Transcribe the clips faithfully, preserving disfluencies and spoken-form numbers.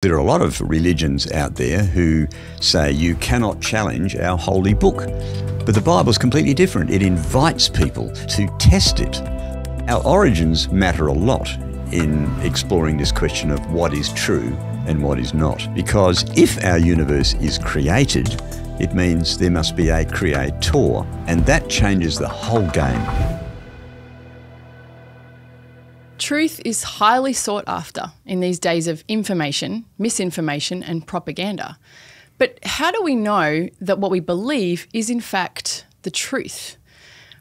There are a lot of religions out there who say you cannot challenge our holy book, but the Bible is completely different. It invites people to test it. Our origins matter a lot in exploring this question of what is true and what is not, because if our universe is created, it means there must be a creator, and that changes the whole game. Truth is highly sought after in these days of information, misinformation and propaganda. But how do we know that what we believe is in fact the truth?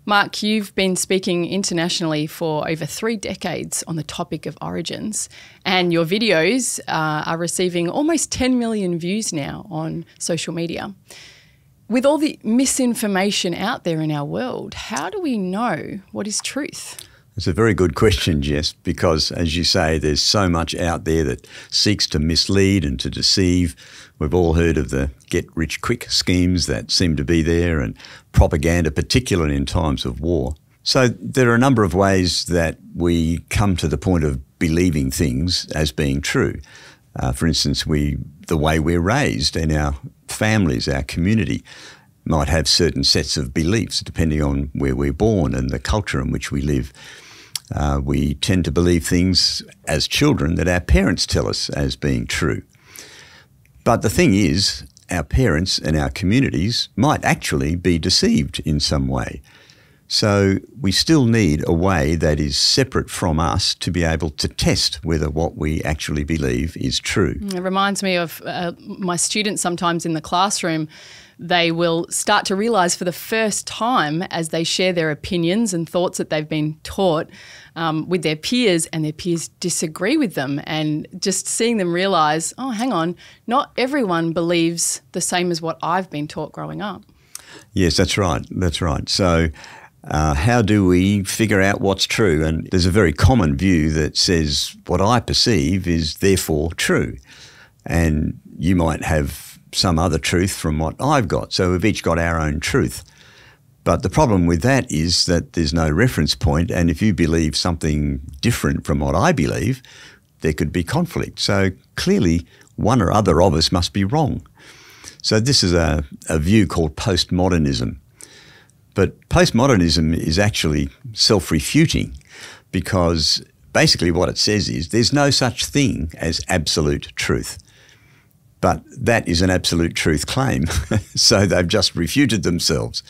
Mark, you've been speaking internationally for over three decades on the topic of origins, and your videos uh, are receiving almost ten million views now on social media. With all the misinformation out there in our world, how do we know what is truth? It's a very good question, Jess, because as you say, there's so much out there that seeks to mislead and to deceive. We've all heard of the get-rich-quick schemes that seem to be there, and propaganda, particularly in times of war. So there are a number of ways that we come to the point of believing things as being true. Uh, for instance, we, the way we're raised in our families, our community, might have certain sets of beliefs depending on where we're born and the culture in which we live. Uh, we tend to believe things as children that our parents tell us as being true. But the thing is, our parents and our communities might actually be deceived in some way. So we still need a way that is separate from us to be able to test whether what we actually believe is true. It reminds me of uh, my students sometimes in the classroom. They will start to realise for the first time as they share their opinions and thoughts that they've been taught um, with their peers, and their peers disagree with them, and just seeing them realise, oh, hang on, not everyone believes the same as what I've been taught growing up. Yes, that's right. That's right. So uh, how do we figure out what's true? And there's a very common view that says what I perceive is therefore true, and you might have some other truth from what I've got. So we've each got our own truth. But the problem with that is that there's no reference point, and if you believe something different from what I believe, there could be conflict. So clearly one or other of us must be wrong. So this is a, a view called postmodernism. But postmodernism is actually self-refuting, because basically what it says is there's no such thing as absolute truth. But that is an absolute truth claim. So they've just refuted themselves.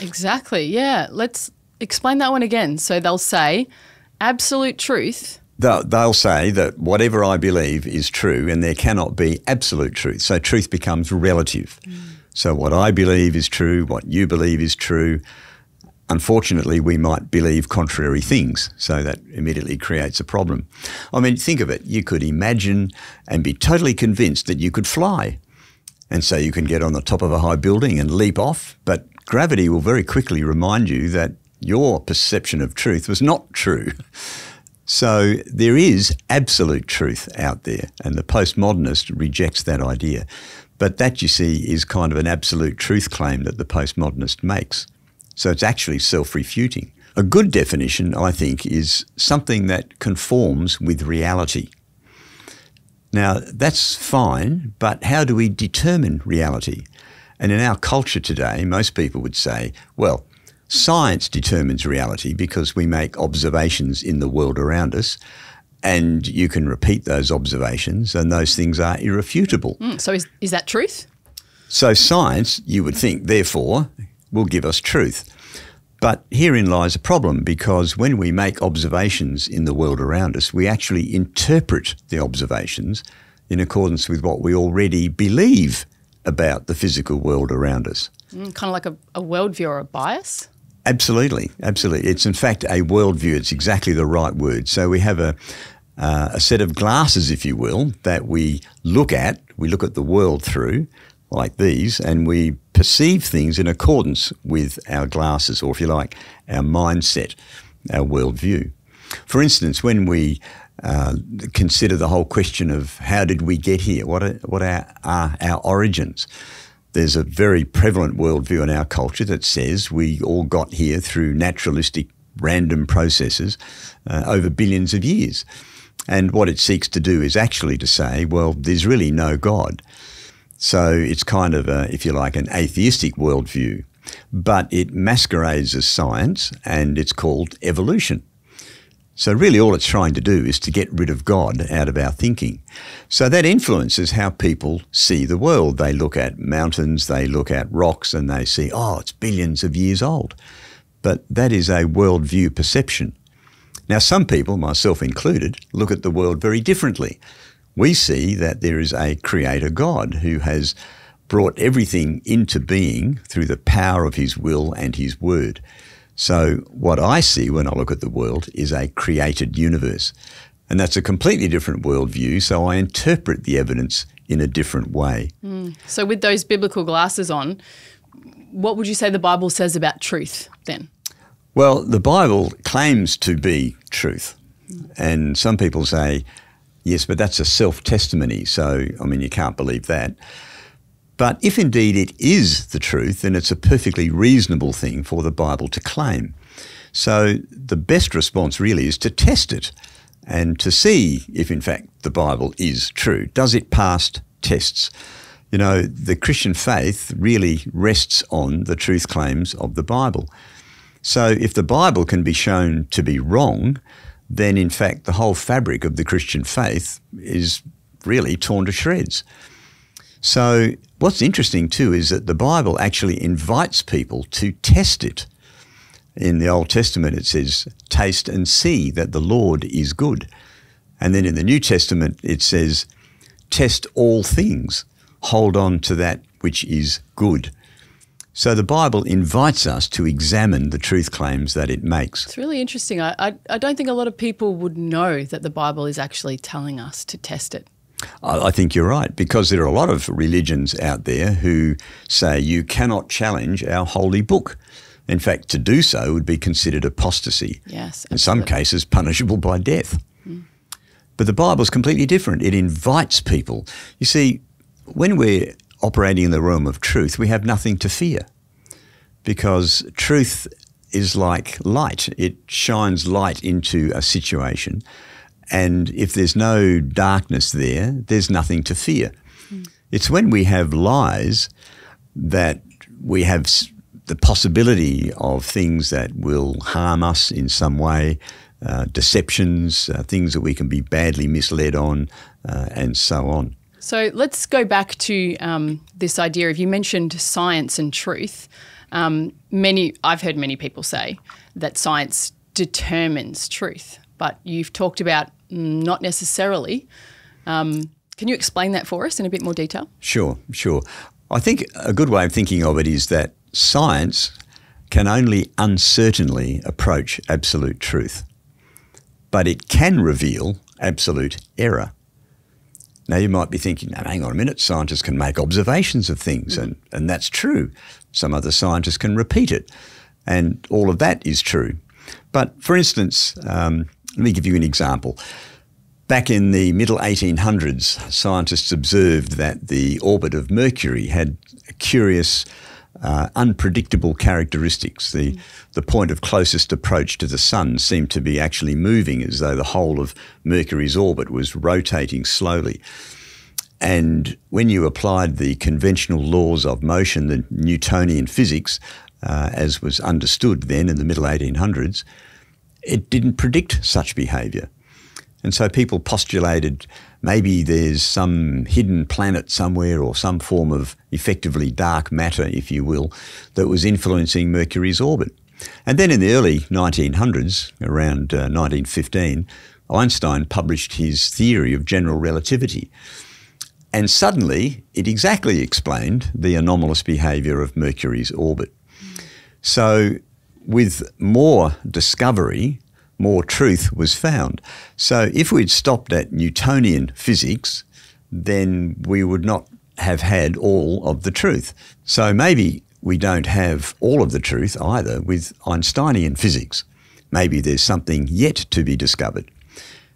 Exactly, yeah. Let's explain that one again. So they'll say absolute truth. They'll, they'll say that whatever I believe is true, and there cannot be absolute truth. So truth becomes relative. Mm. So what I believe is true, what you believe is true. Unfortunately, we might believe contrary things, so that immediately creates a problem. I mean, think of it. You could imagine and be totally convinced that you could fly, and so you can get on the top of a high building and leap off, but gravity will very quickly remind you that your perception of truth was not true. So there is absolute truth out there, and the postmodernist rejects that idea. But that, you see, is kind of an absolute truth claim that the postmodernist makes. So it's actually self-refuting. A good definition, I think, is something that conforms with reality. Now, that's fine, but how do we determine reality? And in our culture today, most people would say, well, science determines reality because we make observations in the world around us, and you can repeat those observations, and those things are irrefutable. Mm, so is, is that truth? So science, you would think, therefore, will give us truth. But herein lies a problem, because when we make observations in the world around us, we actually interpret the observations in accordance with what we already believe about the physical world around us. Mm, kind of like a, a worldview or a bias? Absolutely, absolutely. It's in fact a worldview. It's exactly the right word. So we have a, uh, a set of glasses, if you will, that we look at, we look at the world through, like these, and we perceive things in accordance with our glasses, or if you like, our mindset, our worldview. For instance, when we uh, consider the whole question of how did we get here, what are, what are our, our origins, there's a very prevalent worldview in our culture that says we all got here through naturalistic random processes uh, over billions of years. And what it seeks to do is actually to say, well, there's really no God. So it's kind of, a, if you like, an atheistic worldview. But it masquerades as science, and it's called evolution. So really all it's trying to do is to get rid of God out of our thinking. So that influences how people see the world. They look at mountains, they look at rocks, and they see, oh, it's billions of years old. But that is a worldview perception. Now, some people, myself included, look at the world very differently. We see that there is a creator God who has brought everything into being through the power of his will and his word. So what I see when I look at the world is a created universe. And that's a completely different worldview, so I interpret the evidence in a different way. Mm. So with those biblical glasses on, what would you say the Bible says about truth then? Well, the Bible claims to be truth. Mm. And some people say, yes, but that's a self-testimony, so, I mean, you can't believe that. But if indeed it is the truth, then it's a perfectly reasonable thing for the Bible to claim. So the best response really is to test it and to see if, in fact, the Bible is true. Does it pass tests? You know, the Christian faith really rests on the truth claims of the Bible. So if the Bible can be shown to be wrong, then, in fact, the whole fabric of the Christian faith is really torn to shreds. So what's interesting too is that the Bible actually invites people to test it. In the Old Testament it says, taste and see that the Lord is good. And then in the New Testament it says, test all things, hold on to that which is good. So the Bible invites us to examine the truth claims that it makes. It's really interesting. I, I, I don't think a lot of people would know that the Bible is actually telling us to test it. I think you're right, because there are a lot of religions out there who say you cannot challenge our holy book. In fact, to do so would be considered apostasy. Yes, absolutely. In some cases, punishable by death. Mm. But the Bible's completely different. It invites people. You see, when we're operating in the realm of truth, we have nothing to fear, because truth is like light. It shines light into a situation. And if there's no darkness there, there's nothing to fear. Mm. It's when we have lies that we have the possibility of things that will harm us in some way, uh, deceptions, uh, things that we can be badly misled on, uh, and so on. So let's go back to um, this idea of, you mentioned science and truth. Um, many I've heard many people say that science determines truth, but you've talked about not necessarily. Um, can you explain that for us in a bit more detail? Sure, sure. I think a good way of thinking of it is that science can only uncertainly approach absolute truth, but it can reveal absolute error. Now, you might be thinking, no, hang on a minute, scientists can make observations of things, mm-hmm. and, and that's true. Some other scientists can repeat it, and all of that is true. But, for instance, um, let me give you an example. Back in the middle eighteen hundreds, scientists observed that the orbit of Mercury had curious, uh, unpredictable characteristics. The, mm. the point of closest approach to the sun seemed to be actually moving, as though the whole of Mercury's orbit was rotating slowly. And when you applied the conventional laws of motion, the Newtonian physics, uh, as was understood then in the middle eighteen hundreds, it didn't predict such behaviour. And so people postulated maybe there's some hidden planet somewhere, or some form of effectively dark matter, if you will, that was influencing Mercury's orbit. And then in the early nineteen hundreds, around uh, nineteen fifteen, Einstein published his theory of general relativity. And suddenly it exactly explained the anomalous behaviour of Mercury's orbit. So with more discovery, more truth was found. So if we'd stopped at Newtonian physics, then we would not have had all of the truth. So maybe we don't have all of the truth either with Einsteinian physics. Maybe there's something yet to be discovered.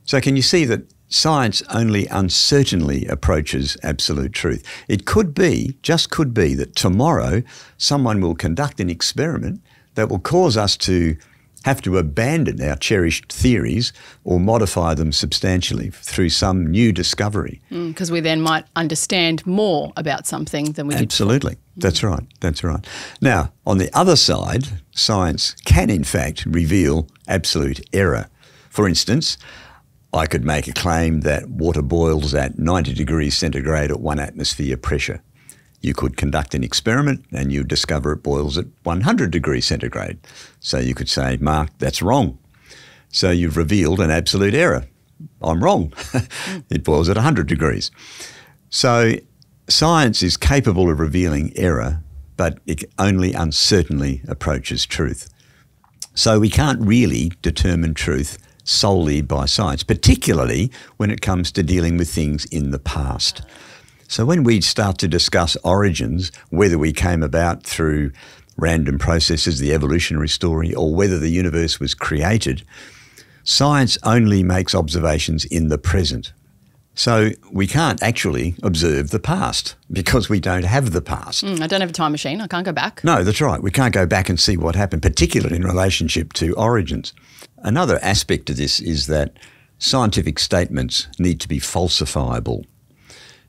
So can you see that science only uncertainly approaches absolute truth? It could be, just could be, that tomorrow someone will conduct an experiment that will cause us to have to abandon our cherished theories or modify them substantially through some new discovery. Because mm, we then might understand more about something than we did before. Absolutely. That's right. That's right. Now, on the other side, science can in fact reveal absolute error. For instance, I could make a claim that water boils at ninety degrees centigrade at one atmosphere pressure. You could conduct an experiment and you discover it boils at one hundred degrees centigrade. So you could say, Mark, that's wrong. So you've revealed an absolute error. I'm wrong. It boils at one hundred degrees. So science is capable of revealing error, but it only uncertainly approaches truth. So we can't really determine truth solely by science, particularly when it comes to dealing with things in the past. So when we start to discuss origins, whether we came about through random processes, the evolutionary story, or whether the universe was created, science only makes observations in the present. So we can't actually observe the past because we don't have the past. Mm, I don't have a time machine. I can't go back. No, that's right. We can't go back and see what happened, particularly in relationship to origins. Another aspect of this is that scientific statements need to be falsifiable.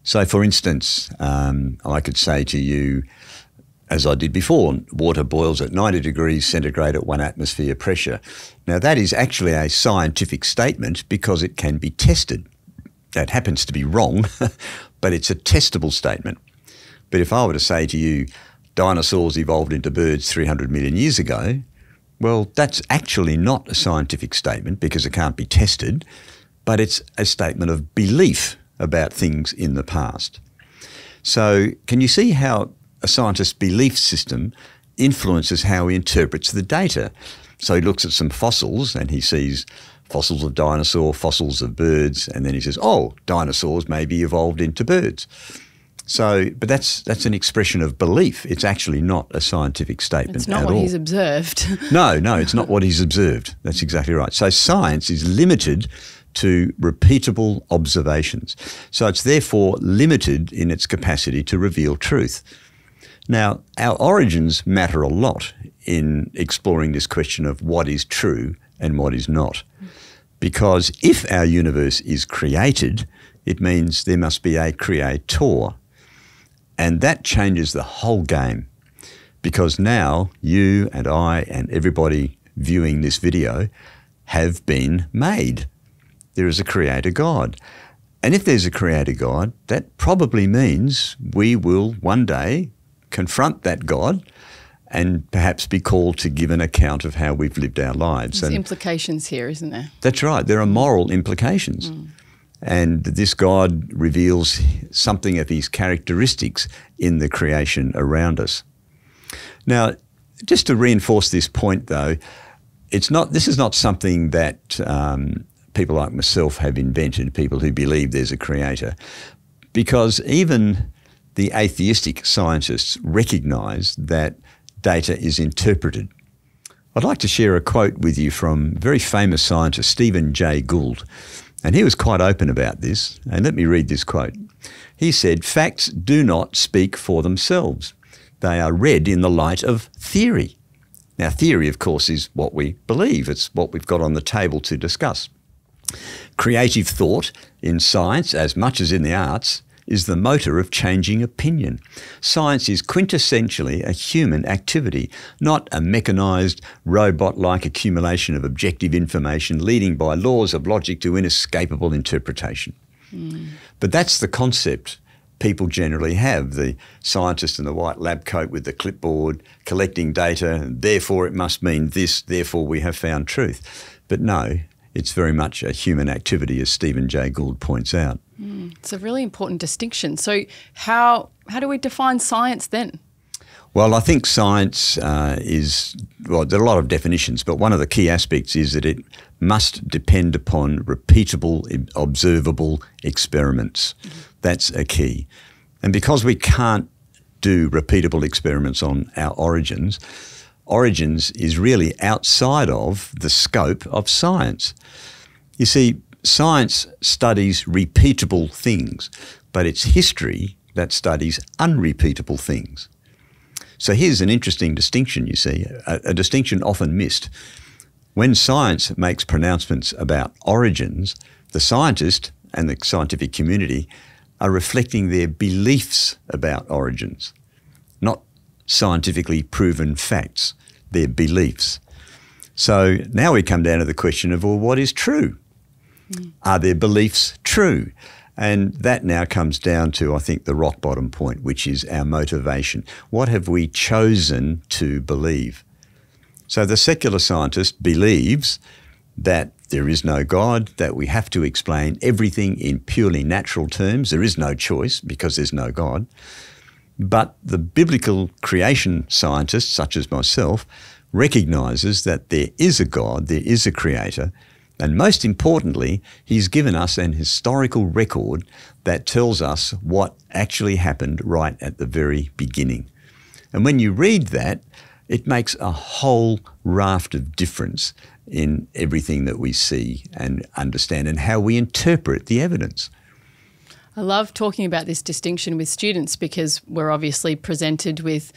So, for instance, um, I could say to you, as I did before, water boils at ninety degrees centigrade at one atmosphere pressure. Now, that is actually a scientific statement because it can be tested. That happens to be wrong, but it's a testable statement. But if I were to say to you, dinosaurs evolved into birds three hundred million years ago, well, that's actually not a scientific statement because it can't be tested, but it's a statement of belief about things in the past. So can you see how a scientist's belief system influences how he interprets the data? So he looks at some fossils and he sees fossils of dinosaur, fossils of birds, and then he says, oh, dinosaurs may be evolved into birds. So, but that's that's an expression of belief. It's actually not a scientific statement at all. It's not what he's observed. No, no, it's not what he's observed. That's exactly right. So science is limited to repeatable observations. So it's therefore limited in its capacity to reveal truth. Now, our origins matter a lot in exploring this question of what is true and what is not. Because if our universe is created, it means there must be a creator. And that changes the whole game. Because now you and I and everybody viewing this video have been made. There is a creator God. And if there's a creator God, that probably means we will one day confront that God and perhaps be called to give an account of how we've lived our lives. There's implications here, isn't there? That's right. There are moral implications. Mm. And this God reveals something of his characteristics in the creation around us. Now, just to reinforce this point, though, it's not. This is not something that um, people like myself have invented, people who believe there's a creator, because even the atheistic scientists recognise that data is interpreted. I'd like to share a quote with you from very famous scientist Stephen Jay Gould, and he was quite open about this, and let me read this quote. He said, "Facts do not speak for themselves. They are read in the light of theory." Now, theory, of course, is what we believe. It's what we've got on the table to discuss. Creative thought in science, as much as in the arts, is the motor of changing opinion. Science is quintessentially a human activity, not a mechanised, robot-like accumulation of objective information leading by laws of logic to inescapable interpretation. Mm. But that's the concept people generally have, the scientist in the white lab coat with the clipboard collecting data, and therefore it must mean this, therefore we have found truth. But no, it's very much a human activity, as Stephen Jay Gould points out. Mm, it's a really important distinction. So how, how do we define science then? Well, I think science uh, is, well, there are a lot of definitions, but one of the key aspects is that it must depend upon repeatable, observable experiments. Mm-hmm. That's a key. And because we can't do repeatable experiments on our origins, origins is really outside of the scope of science. You see, science studies repeatable things, but it's history that studies unrepeatable things. So here's an interesting distinction, you see, a, a distinction often missed. When science makes pronouncements about origins, the scientist and the scientific community are reflecting their beliefs about origins, not scientifically proven facts, their beliefs. So now we come down to the question of, well, what is true? Mm. Are their beliefs true? And that now comes down to, I think, the rock bottom point, which is our motivation. What have we chosen to believe? So the secular scientist believes that there is no God, that we have to explain everything in purely natural terms. There is no choice because there's no God. But the biblical creation scientist, such as myself, recognises that there is a God, there is a creator, and most importantly, he's given us an historical record that tells us what actually happened right at the very beginning. And when you read that, it makes a whole raft of difference in everything that we see and understand and how we interpret the evidence. I love talking about this distinction with students because we're obviously presented with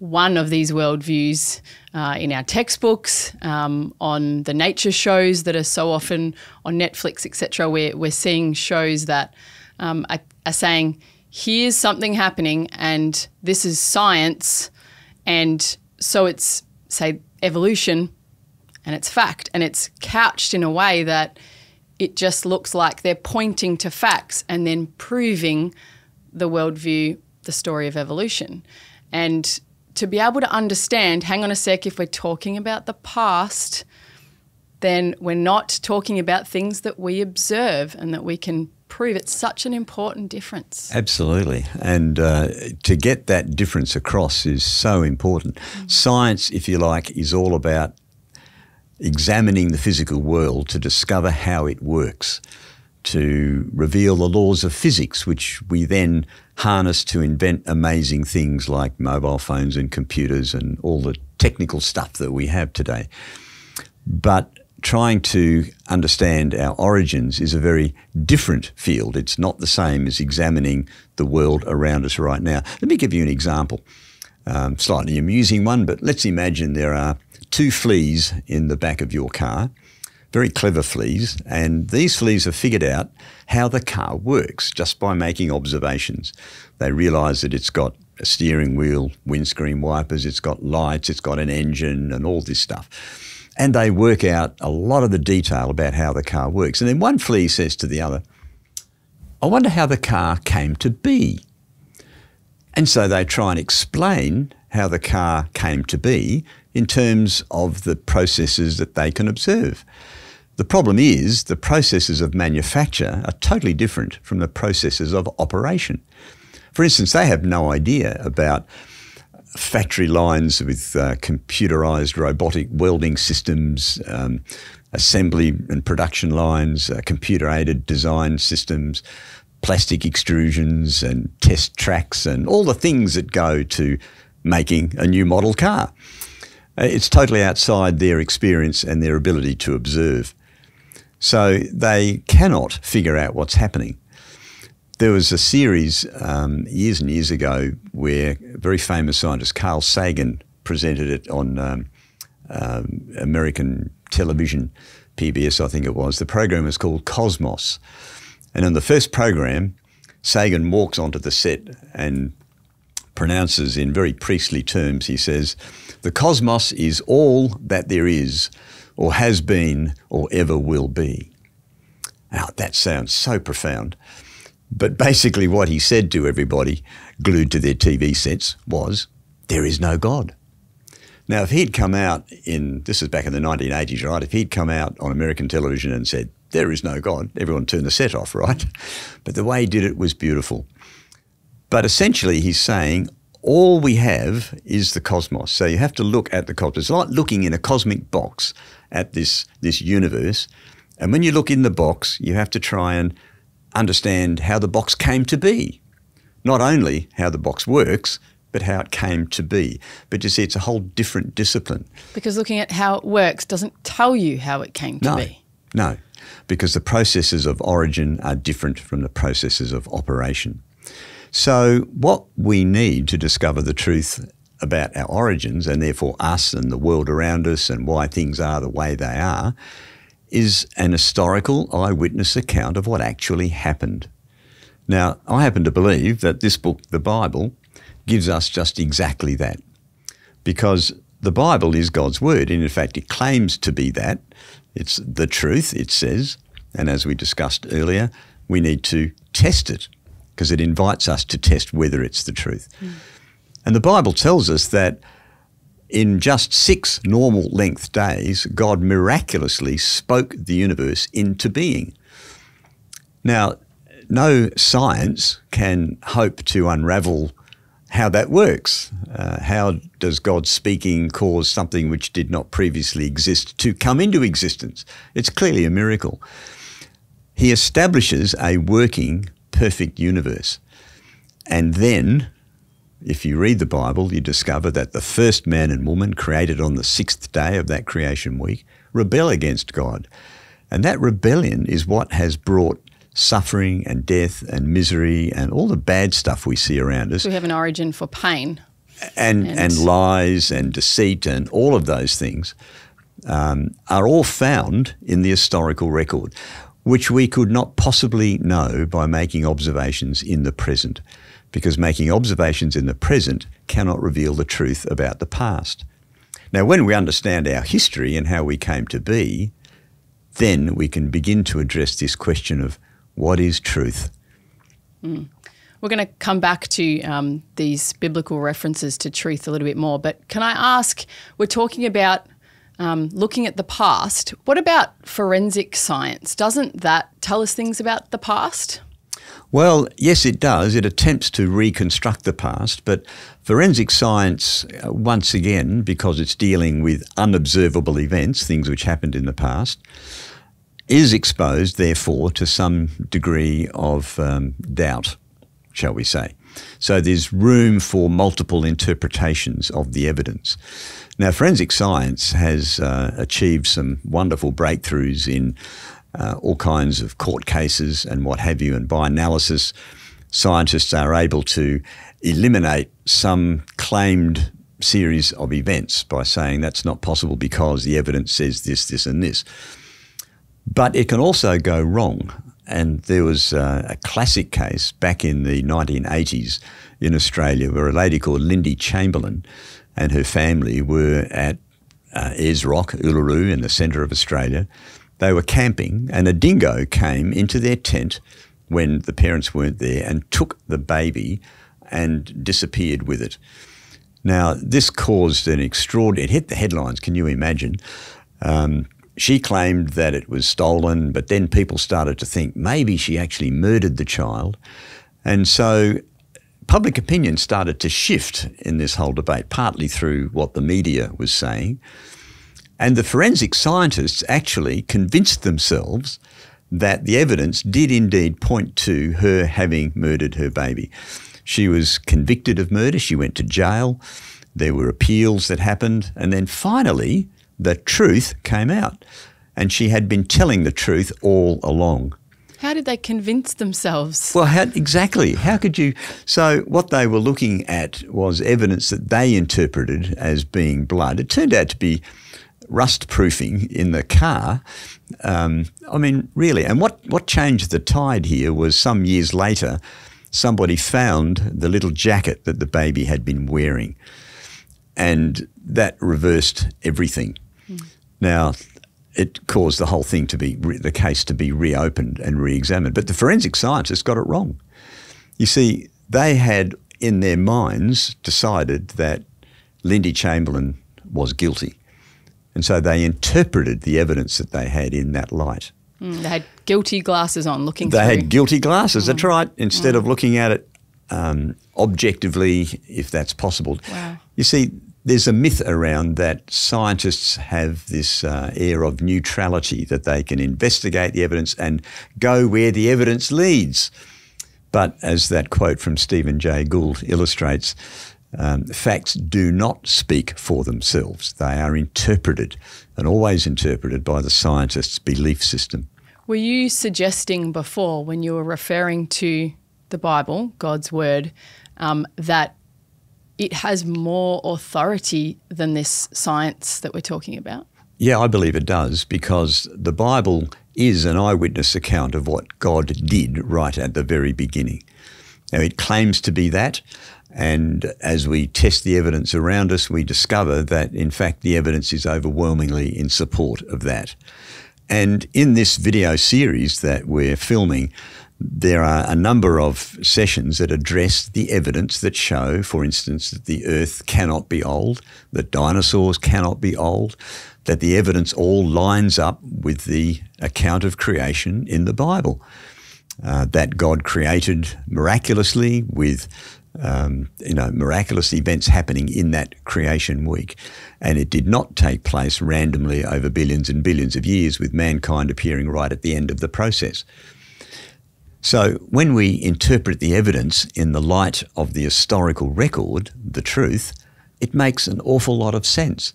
one of these worldviews uh, in our textbooks, um, on the nature shows that are so often on Netflix, et cetera. We're, we're seeing shows that um, are, are saying, here's something happening and this is science. And so it's, say, evolution and it's fact. And it's couched in a way that it just looks like they're pointing to facts and then proving the worldview, the story of evolution. And to be able to understand, hang on a sec, if we're talking about the past, then we're not talking about things that we observe and that we can prove. It's such an important difference. Absolutely. And uh, to get that difference across is so important. Mm-hmm. Science, if you like, is all about examining the physical world to discover how it works, to reveal the laws of physics, which we then harness to invent amazing things like mobile phones and computers and all the technical stuff that we have today. But trying to understand our origins is a very different field. It's not the same as examining the world around us right now. Let me give you an example, um, slightly amusing one, but let's imagine there are two fleas in the back of your car, very clever fleas, and these fleas have figured out how the car works just by making observations. They realise that it's got a steering wheel, windscreen wipers, it's got lights, it's got an engine and all this stuff. And they work out a lot of the detail about how the car works. And then one flea says to the other, I wonder how the car came to be. And so they try and explain how the car came to be in terms of the processes that they can observe. The problem is the processes of manufacture are totally different from the processes of operation. For instance, they have no idea about factory lines with uh, computerised robotic welding systems, um, assembly and production lines, uh, computer-aided design systems, plastic extrusions and test tracks and all the things that go to making a new model car. It's totally outside their experience and their ability to observe. So they cannot figure out what's happening. There was a series um, years and years ago where a very famous scientist, Carl Sagan, presented it on um, um, American television, P B S I think it was. The program was called Cosmos. And in the first program, Sagan walks onto the set and pronounces in very priestly terms, he says, the cosmos is all that there is or has been or ever will be. Now, that sounds so profound. But basically what he said to everybody glued to their T V sets was, there is no God. Now, if he'd come out in, this is back in the nineteen eighties, right? If he'd come out on American television and said, there is no God, everyone turned the set off, right? But the way he did it was beautiful. But essentially he's saying all we have is the cosmos. So you have to look at the cosmos. It's like looking in a cosmic box at this, this universe. And when you look in the box, you have to try and understand how the box came to be. Not only how the box works, but how it came to be. But you see, it's a whole different discipline. Because looking at how it works doesn't tell you how it came to be. No, no, because the processes of origin are different from the processes of operation. So what we need to discover the truth about our origins and therefore us and the world around us and why things are the way they are, is an historical eyewitness account of what actually happened. Now, I happen to believe that this book, the Bible, gives us just exactly that, because the Bible is God's word, and in fact it claims to be that. It's the truth, it says, and as we discussed earlier, we need to test it because it invites us to test whether it's the truth. Mm. And the Bible tells us that in just six normal length days, God miraculously spoke the universe into being. Now, no science can hope to unravel how that works. Uh, how does God speaking cause something which did not previously exist to come into existence? It's clearly a miracle. He establishes a working, perfect universe. And then, if you read the Bible, you discover that the first man and woman created on the sixth day of that creation week rebel against God. And that rebellion is what has brought suffering and death and misery and all the bad stuff we see around us. So we have an origin for pain. And, and, and lies and deceit and all of those things um, are all found in the historical record, which we could not possibly know by making observations in the present, because making observations in the present cannot reveal the truth about the past. Now, when we understand our history and how we came to be, then we can begin to address this question of what is truth? Mm. We're going to come back to um, these biblical references to truth a little bit more, but can I ask, we're talking about um, looking at the past. What about forensic science? Doesn't that tell us things about the past? Well, yes, it does. It attempts to reconstruct the past, but forensic science, once again, because it's dealing with unobservable events, things which happened in the past, is exposed, therefore, to some degree of um, doubt, shall we say. So there's room for multiple interpretations of the evidence. Now, forensic science has uh, achieved some wonderful breakthroughs in uh, all kinds of court cases and what have you, and by analysis, scientists are able to eliminate some claimed series of events by saying that's not possible because the evidence says this, this, and this. But it can also go wrong. And there was uh, a classic case back in the nineteen eighties in Australia where a lady called Lindy Chamberlain and her family were at uh, Ayers Rock, Uluru, in the centre of Australia. They were camping and a dingo came into their tent when the parents weren't there and took the baby and disappeared with it. Now, this caused an extraordinary... It hit the headlines, can you imagine? Um She claimed that it was stolen, but then people started to think maybe she actually murdered the child. And so public opinion started to shift in this whole debate, partly through what the media was saying. And the forensic scientists actually convinced themselves that the evidence did indeed point to her having murdered her baby. She was convicted of murder. She went to jail. There were appeals that happened. And then finally, the truth came out, and she had been telling the truth all along. How did they convince themselves? Well, how, exactly. How could you? So what they were looking at was evidence that they interpreted as being blood. It turned out to be rust-proofing in the car. Um, I mean, really. And what, what changed the tide here was some years later, somebody found the little jacket that the baby had been wearing, and that reversed everything. Now, it caused the whole thing to be, the case to be reopened and re-examined. But the forensic scientists got it wrong. You see, they had in their minds decided that Lindy Chamberlain was guilty. And so they interpreted the evidence that they had in that light. Mm, they had guilty glasses on looking through. They had guilty glasses, mm. that's right, instead mm. of looking at it um, objectively, if that's possible. Wow. You see, there's a myth around that scientists have this uh, air of neutrality, that they can investigate the evidence and go where the evidence leads. But as that quote from Stephen Jay Gould illustrates, um, facts do not speak for themselves. They are interpreted and always interpreted by the scientist's belief system. Were you suggesting before, when you were referring to the Bible, God's word, um, that it has more authority than this science that we're talking about? Yeah, I believe it does, because the Bible is an eyewitness account of what God did right at the very beginning. Now, it claims to be that, and as we test the evidence around us, we discover that, in fact, the evidence is overwhelmingly in support of that. And in this video series that we're filming, there are a number of sessions that address the evidence that show, for instance, that the Earth cannot be old, that dinosaurs cannot be old, that the evidence all lines up with the account of creation in the Bible, uh, that God created miraculously with Um, you know, miraculous events happening in that creation week. And it did not take place randomly over billions and billions of years, with mankind appearing right at the end of the process. So when we interpret the evidence in the light of the historical record, the truth, it makes an awful lot of sense.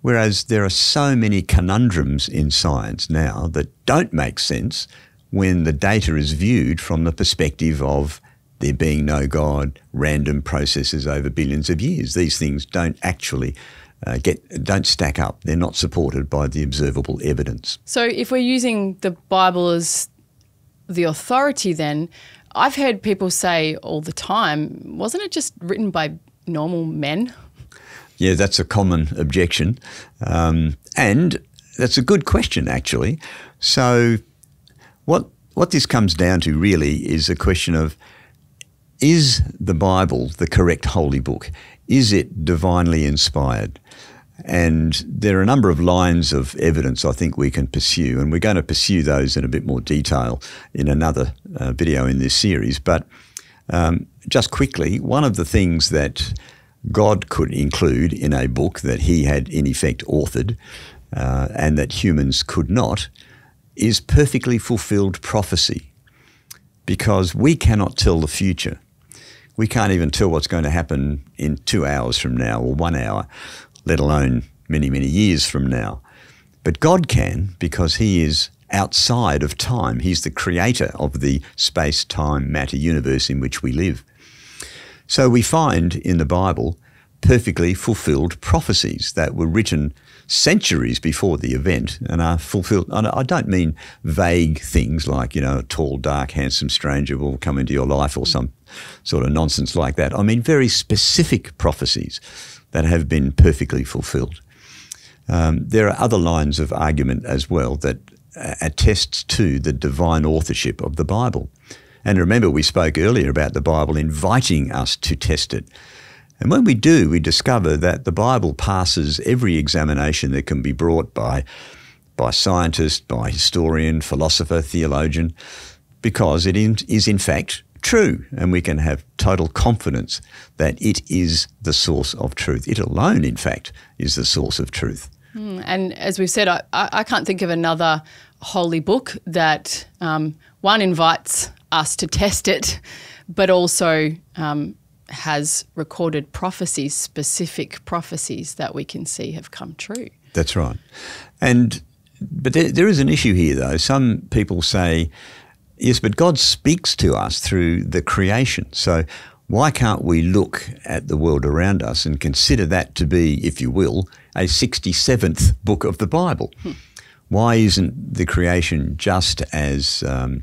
Whereas there are so many conundrums in science now that don't make sense when the data is viewed from the perspective of there being no God, random processes over billions of years. These things don't actually uh, get, don't stack up. They're not supported by the observable evidence. So if we're using the Bible as the authority then, I've heard people say all the time, wasn't it just written by normal men? Yeah, that's a common objection. Um, and that's a good question, actually. So what, what this comes down to really is a question of, is the Bible the correct holy book? Is it divinely inspired? And there are a number of lines of evidence I think we can pursue, and we're going to pursue those in a bit more detail in another uh, video in this series. But um, just quickly, one of the things that God could include in a book that he had in effect authored uh, and that humans could not is perfectly fulfilled prophecy, because we cannot tell the future. We can't even tell what's going to happen in two hours from now or one hour, let alone many, many years from now. But God can, because he is outside of time. He's the creator of the space-time matter universe in which we live. So we find in the Bible perfectly fulfilled prophecies that were written centuries before the event and are fulfilled. And I don't mean vague things like, you know, a tall, dark, handsome stranger will come into your life or some sort of nonsense like that. I mean very specific prophecies that have been perfectly fulfilled. Um, there are other lines of argument as well that uh, attests to the divine authorship of the Bible. And remember, we spoke earlier about the Bible inviting us to test it. And when we do, we discover that the Bible passes every examination that can be brought by, by scientist, by historian, philosopher, theologian, because it in, is in fact true, and we can have total confidence that it is the source of truth. It alone, in fact, is the source of truth. Mm, and as we've said, I, I can't think of another holy book that, um, one, invites us to test it, but also um, has recorded prophecies, specific prophecies that we can see have come true. That's right. And but there, there is an issue here, though. Some people say, yes, but God speaks to us through the creation. So why can't we look at the world around us and consider that to be, if you will, a sixty-seventh book of the Bible? Hmm. Why isn't the creation just as um,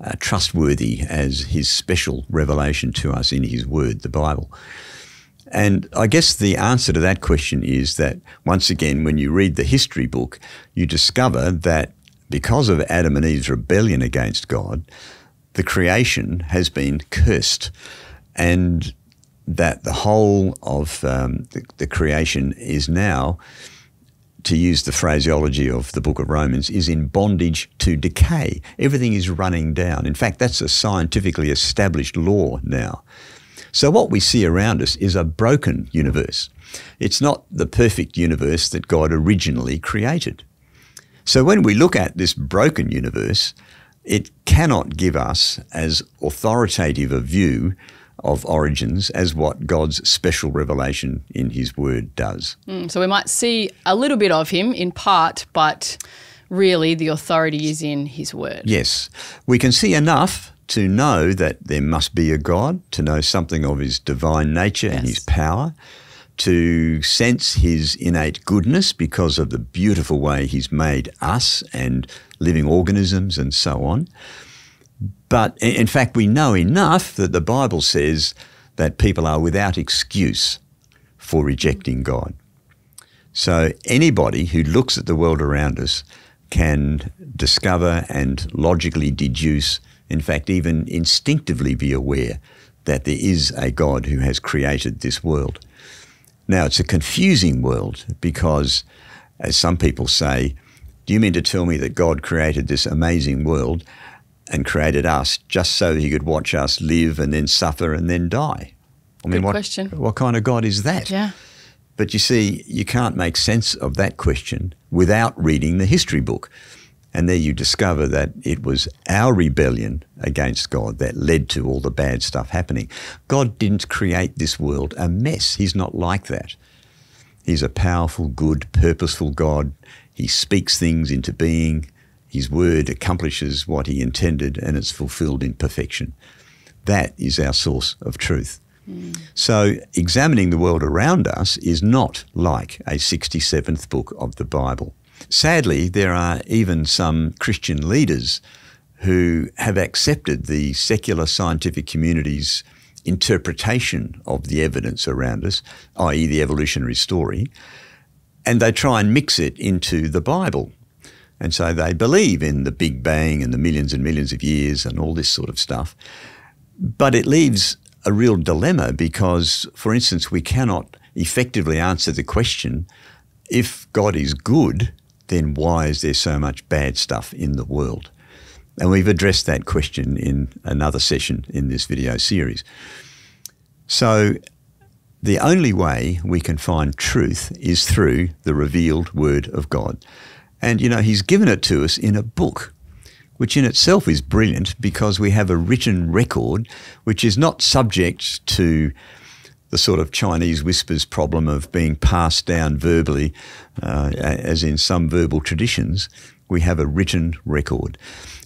Uh, trustworthy as his special revelation to us in his word, the Bible? And I guess the answer to that question is that, once again, when you read the history book, you discover that because of Adam and Eve's rebellion against God, the creation has been cursed, and that the whole of um, the, the creation is now, to use the phraseology of the book of Romans, is in bondage to decay. Everything is running down. In fact, that's a scientifically established law now. So what we see around us is a broken universe. It's not the perfect universe that God originally created. So when we look at this broken universe, it cannot give us as authoritative a view of origins as what God's special revelation in his word does. Mm, so we might see a little bit of him in part, but really the authority is in his word. Yes. We can see enough to know that there must be a God, to know something of his divine nature yes. and his power, to sense his innate goodness because of the beautiful way he's made us and living organisms and so on. But in fact, we know enough that the Bible says that people are without excuse for rejecting God. So anybody who looks at the world around us can discover and logically deduce, in fact, even instinctively be aware that there is a God who has created this world. Now, it's a confusing world because, as some people say, do you mean to tell me that God created this amazing world and created us just so he could watch us live and then suffer and then die? I mean, Good what, question. What kind of God is that? Yeah. But you see, you can't make sense of that question without reading the history book. And there you discover that it was our rebellion against God that led to all the bad stuff happening. God didn't create this world a mess. He's not like that. He's a powerful, good, purposeful God. He speaks things into being. His word accomplishes what he intended and it's fulfilled in perfection. That is our source of truth. Mm. So examining the world around us is not like a sixty-seventh book of the Bible. Sadly, there are even some Christian leaders who have accepted the secular scientific community's interpretation of the evidence around us, that is the evolutionary story, and they try and mix it into the Bible. And so they believe in the Big Bang and the millions and millions of years and all this sort of stuff. But it leaves a real dilemma because, for instance, we cannot effectively answer the question, if God is good, then why is there so much bad stuff in the world? And we've addressed that question in another session in this video series. So the only way we can find truth is through the revealed Word of God. And, you know, he's given it to us in a book, which in itself is brilliant because we have a written record which is not subject to the sort of Chinese whispers problem of being passed down verbally, uh, as in some verbal traditions. We have a written record.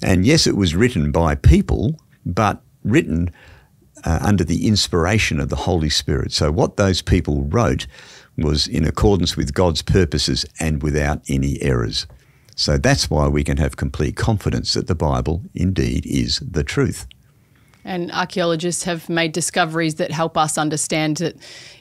And yes, it was written by people, but written uh, under the inspiration of the Holy Spirit. So what those people wrote was in accordance with God's purposes and without any errors. So that's why we can have complete confidence that the Bible indeed is the truth. And archaeologists have made discoveries that help us understand that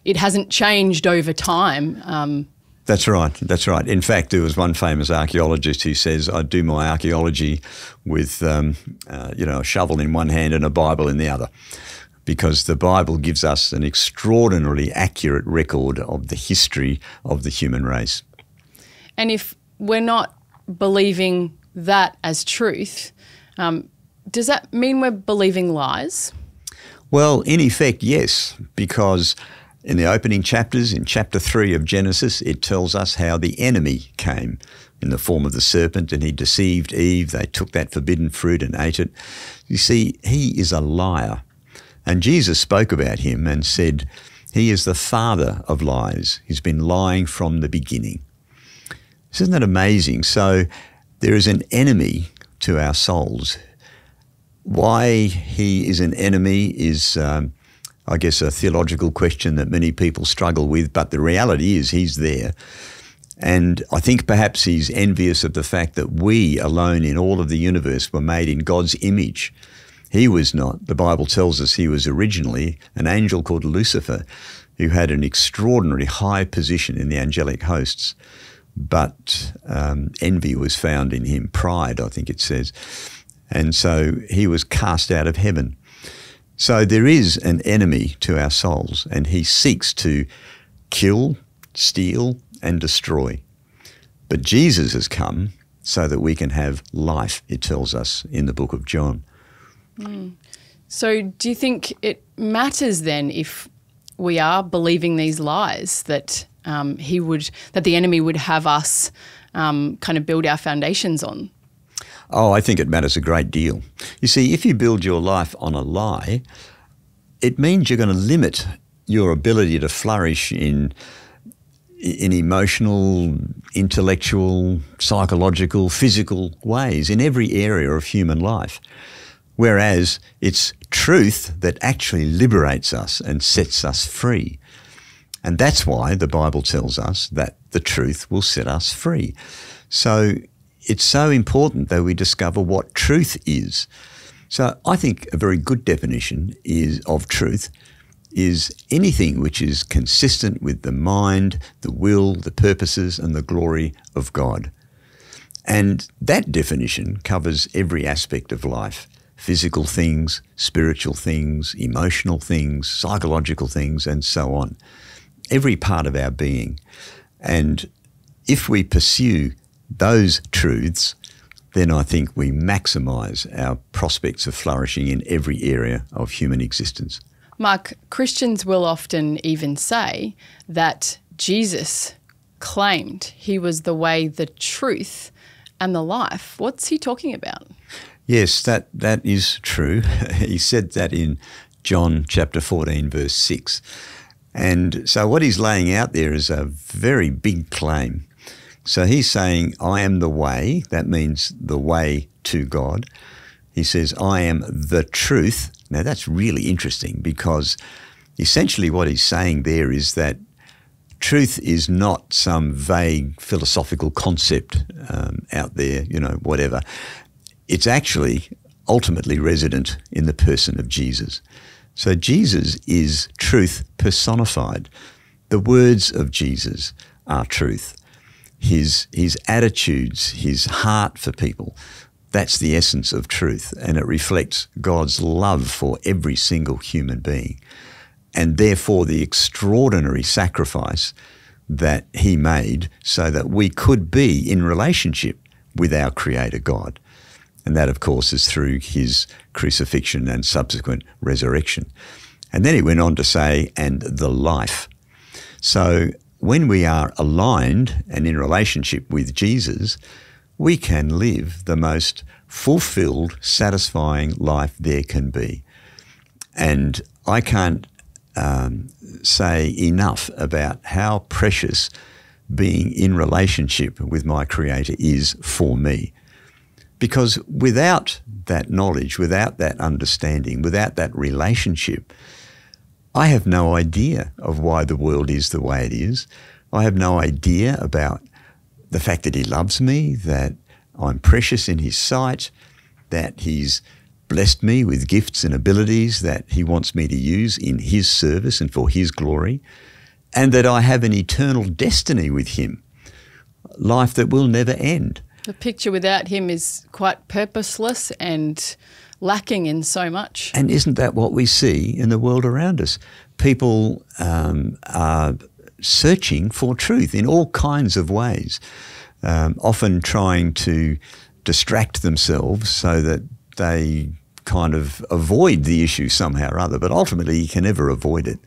it hasn't changed over time. Um, that's right, that's right. In fact, there was one famous archaeologist who says, I do my archaeology with um, uh, you know, a shovel in one hand and a Bible in the other, because the Bible gives us an extraordinarily accurate record of the history of the human race. And if we're not believing that as truth, um, does that mean we're believing lies? Well, in effect, yes, because in the opening chapters, in chapter three of Genesis, it tells us how the enemy came in the form of the serpent and he deceived Eve. They took that forbidden fruit and ate it. You see, he is a liar. And Jesus spoke about him and said, he is the father of lies. He's been lying from the beginning. Isn't that amazing? So there is an enemy to our souls. Why he is an enemy is, um, I guess, a theological question that many people struggle with, but the reality is he's there. And I think perhaps he's envious of the fact that we alone in all of the universe were made in God's image. He was not. The Bible tells us he was originally an angel called Lucifer who had an extraordinarily high position in the angelic hosts, but um, envy was found in him, pride, I think it says, and so he was cast out of heaven. So there is an enemy to our souls, and he seeks to kill, steal, and destroy. But Jesus has come so that we can have life, it tells us in the book of John. Mm. So do you think it matters then if we are believing these lies, that um, he would, that the enemy would have us um, kind of build our foundations on? Oh, I think it matters a great deal. You see, if you build your life on a lie, it means you're going to limit your ability to flourish in, in emotional, intellectual, psychological, physical ways, in every area of human life. whereas it's truth that actually liberates us and sets us free. And that's why the Bible tells us that the truth will set us free. So it's so important that we discover what truth is. So I think a very good definition is of truth is anything which is consistent with the mind, the will, the purposes and the glory of God. And that definition covers every aspect of life: physical things, spiritual things, emotional things, psychological things and so on. Every part of our being. And if we pursue those truths, then I think we maximise our prospects of flourishing in every area of human existence. Mark, Christians will often even say that Jesus claimed he was the way, the truth and the life. What's he talking about? Yes, that, that is true. He said that in John chapter fourteen, verse six. And so what he's laying out there is a very big claim. So he's saying, I am the way. That means the way to God. He says, I am the truth. Now, that's really interesting because essentially what he's saying there is that truth is not some vague philosophical concept um, out there, you know, whatever. It's actually ultimately resident in the person of Jesus. So Jesus is truth personified. The words of Jesus are truth. His, his attitudes, his heart for people, that's the essence of truth, and it reflects God's love for every single human being and therefore the extraordinary sacrifice that he made so that we could be in relationship with our Creator God. And that, of course, is through his crucifixion and subsequent resurrection. And then he went on to say, and the life. So when we are aligned and in relationship with Jesus, we can live the most fulfilled, satisfying life there can be. And I can't um, say enough about how precious being in relationship with my Creator is for me. Because without that knowledge, without that understanding, without that relationship, I have no idea of why the world is the way it is. I have no idea about the fact that he loves me, that I'm precious in his sight, that he's blessed me with gifts and abilities that he wants me to use in his service and for his glory, and that I have an eternal destiny with him, life that will never end. The picture without him is quite purposeless and lacking in so much. And isn't that what we see in the world around us? People um, are searching for truth in all kinds of ways, um, often trying to distract themselves so that they kind of avoid the issue somehow or other, but ultimately you can never avoid it.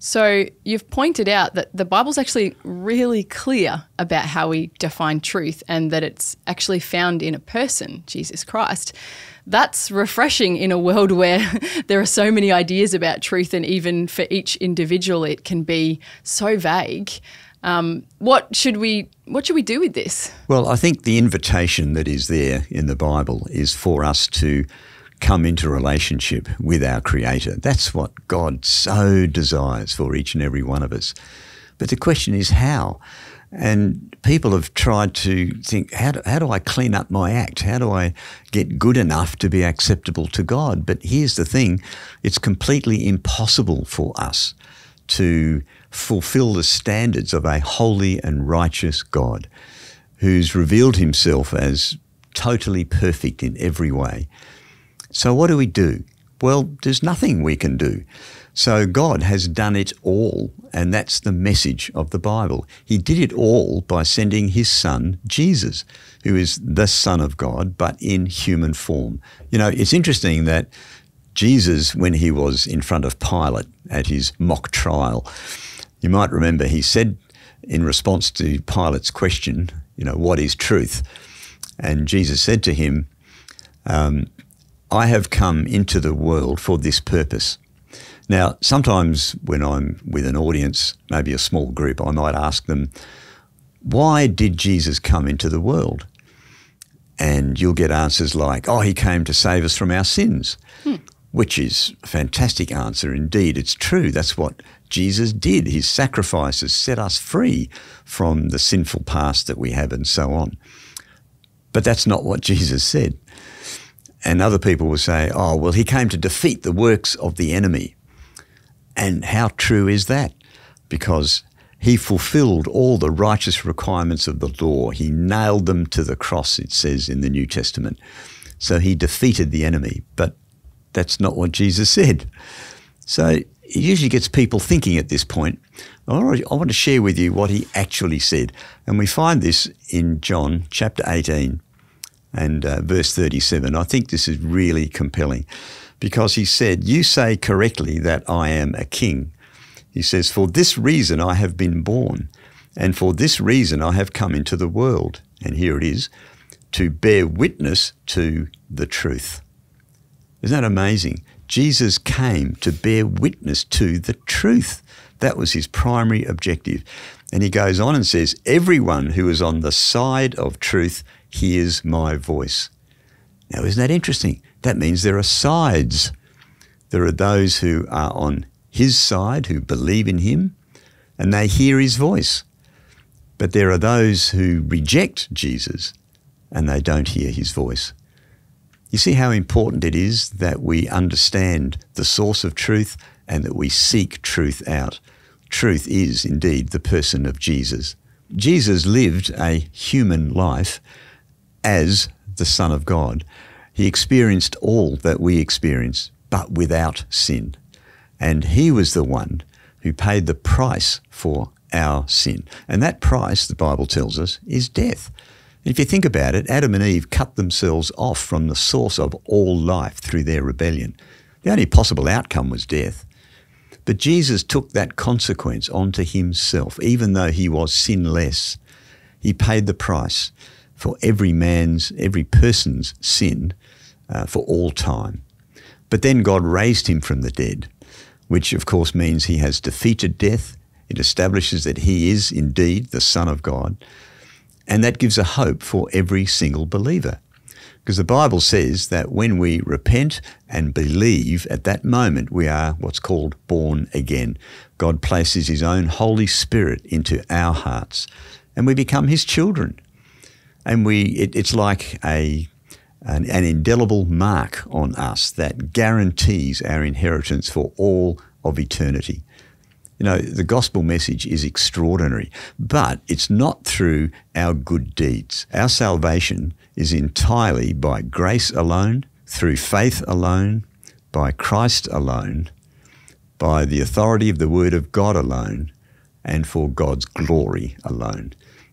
So you've pointed out that the Bible's actually really clear about how we define truth and that it's actually found in a person, Jesus Christ. That's refreshing in a world where there are so many ideas about truth, and even for each individual it can be so vague. Um, what should we, what should we do with this? Well, I think the invitation that is there in the Bible is for us to come into relationship with our Creator. That's what God so desires for each and every one of us. But the question is how? And people have tried to think, how do, how do I clean up my act? How do I get good enough to be acceptable to God? But here's the thing, it's completely impossible for us to fulfill the standards of a holy and righteous God who's revealed himself as totally perfect in every way. So what do we do? Well, there's nothing we can do. So God has done it all, and that's the message of the Bible. He did it all by sending his son, Jesus, who is the Son of God, but in human form. You know, it's interesting that Jesus, when he was in front of Pilate at his mock trial, you might remember he said in response to Pilate's question, you know, what is truth? And Jesus said to him, um, I have come into the world for this purpose. Now, sometimes when I'm with an audience, maybe a small group, I might ask them, why did Jesus come into the world? and you'll get answers like, oh, he came to save us from our sins, hmm. which is a fantastic answer indeed. It's true. That's what Jesus did. His sacrifices set us free from the sinful past that we have and so on. But that's not what Jesus said. And other people will say, oh, well, he came to defeat the works of the enemy. And how true is that? Because he fulfilled all the righteous requirements of the law. He nailed them to the cross, it says in the New Testament. So he defeated the enemy, but that's not what Jesus said. So it usually gets people thinking at this point. I want to share with you what he actually said. And we find this in John chapter eighteen and uh, verse thirty-seven. I think this is really compelling because he said, you say correctly that I am a king. He says, for this reason I have been born, and for this reason I have come into the world. And here it is, to bear witness to the truth. Isn't that amazing? Jesus came to bear witness to the truth. That was his primary objective. And he goes on and says, everyone who is on the side of truth hears my voice. Now, isn't that interesting? That means there are sides. There are those who are on his side, who believe in him, and they hear his voice. But there are those who reject Jesus and they don't hear his voice. You see how important it is that we understand the source of truth and that we seek truth out. Truth is indeed the person of Jesus. Jesus lived a human life as the Son of God. He experienced all that we experience, but without sin. And he was the one who paid the price for our sin. And that price, the Bible tells us, is death. And if you think about it, Adam and Eve cut themselves off from the source of all life through their rebellion. The only possible outcome was death. But Jesus took that consequence onto himself, even though he was sinless. He paid the price for every man's, every person's sin uh, for all time. But then God raised him from the dead, which of course means he has defeated death. It establishes that he is indeed the Son of God. And that gives a hope for every single believer. Because the Bible says that when we repent and believe, at that moment we are what's called born again. God places his own Holy Spirit into our hearts and we become his children. And we it, it's like a An, an indelible mark on us that guarantees our inheritance for all of eternity. You know, the gospel message is extraordinary, but it's not through our good deeds. Our salvation is entirely by grace alone, through faith alone, by Christ alone, by the authority of the Word of God alone, and for God's glory alone.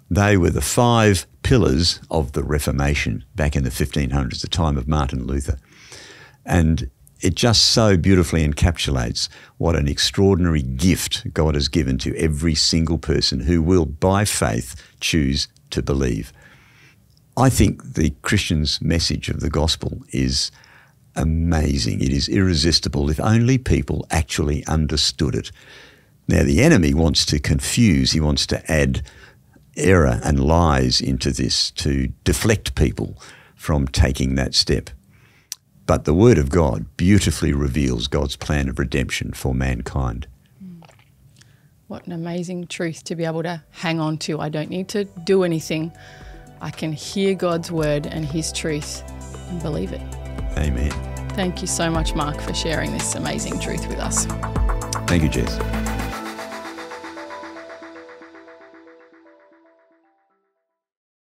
They were the five pillars of the Reformation back in the fifteen hundreds, the time of Martin Luther. And it just so beautifully encapsulates what an extraordinary gift God has given to every single person who will, by faith, choose to believe. I think the Christian's message of the gospel is amazing. It is irresistible if only people actually understood it. Now, the enemy wants to confuse. He wants to add error and lies into this to deflect people from taking that step. But the Word of God beautifully reveals God's plan of redemption for mankind. What an amazing truth to be able to hang on to. I don't need to do anything. I can hear God's Word and His truth and believe it. Amen. Thank you so much, Mark, for sharing this amazing truth with us. Thank you, Jess.